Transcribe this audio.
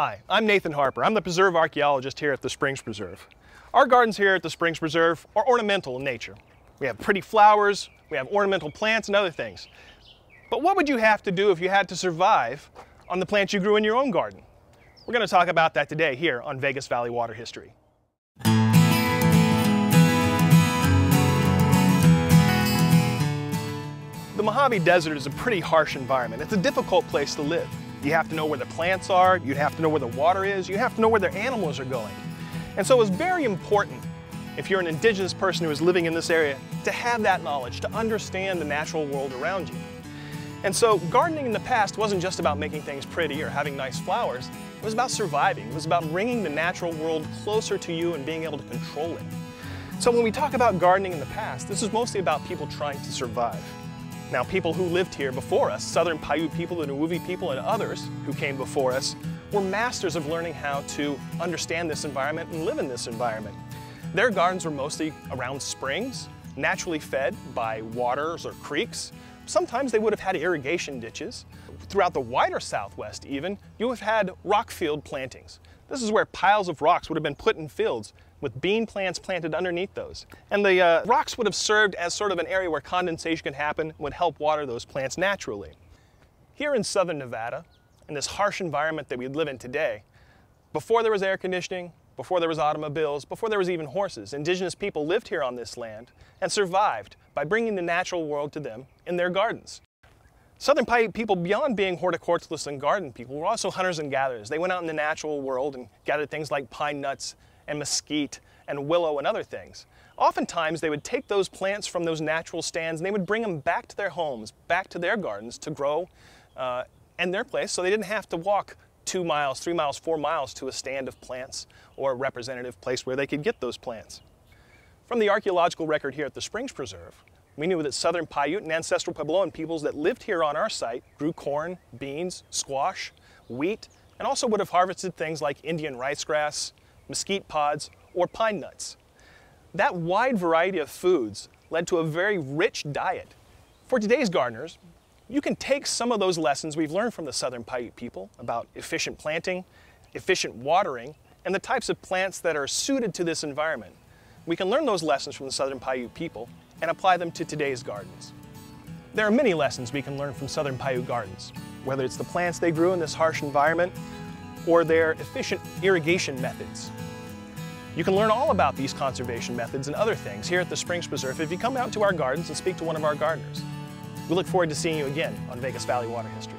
Hi, I'm Nathan Harper. I'm the preserve archaeologist here at the Springs Preserve. Our gardens here at the Springs Preserve are ornamental in nature. We have pretty flowers, we have ornamental plants and other things. But what would you have to do if you had to survive on the plants you grew in your own garden? We're going to talk about that today here on Vegas Valley Water History. The Mojave Desert is a pretty harsh environment. It's a difficult place to live. You have to know where the plants are, you'd have to know where the water is, you have to know where their animals are going. And so it's very important, if you're an indigenous person who is living in this area, to have that knowledge, to understand the natural world around you. And so gardening in the past wasn't just about making things pretty or having nice flowers, it was about surviving, it was about bringing the natural world closer to you and being able to control it. So when we talk about gardening in the past, this is mostly about people trying to survive. Now, people who lived here before us, Southern Paiute people, the Nuwuvi people, and others who came before us, were masters of learning how to understand this environment and live in this environment. Their gardens were mostly around springs, naturally fed by waters or creeks. Sometimes they would have had irrigation ditches. Throughout the wider Southwest even, you would have had rock field plantings. This is where piles of rocks would have been put in fields with bean plants planted underneath those. And the rocks would have served as sort of an area where condensation could happen, would help water those plants naturally. Here in southern Nevada, in this harsh environment that we live in today, before there was air conditioning, before there was automobiles, before there was even horses, indigenous people lived here on this land and survived by bringing the natural world to them in their gardens. Southern Paiute people, beyond being horticulturalists and garden people, were also hunters and gatherers. They went out in the natural world and gathered things like pine nuts, and mesquite and willow and other things. Oftentimes they would take those plants from those natural stands and they would bring them back to their homes, back to their gardens to grow in their place, so they didn't have to walk 2 miles, 3 miles, 4 miles to a stand of plants or a representative place where they could get those plants. From the archaeological record here at the Springs Preserve, we knew that Southern Paiute and ancestral Puebloan peoples that lived here on our site grew corn, beans, squash, wheat, and also would have harvested things like Indian ricegrass, mesquite pods, or pine nuts. That wide variety of foods led to a very rich diet. For today's gardeners, you can take some of those lessons we've learned from the Southern Paiute people about efficient planting, efficient watering, and the types of plants that are suited to this environment. We can learn those lessons from the Southern Paiute people and apply them to today's gardens. There are many lessons we can learn from Southern Paiute gardens, whether it's the plants they grew in this harsh environment, or their efficient irrigation methods. You can learn all about these conservation methods and other things here at the Springs Preserve if you come out to our gardens and speak to one of our gardeners. We look forward to seeing you again on Vegas Valley Water History.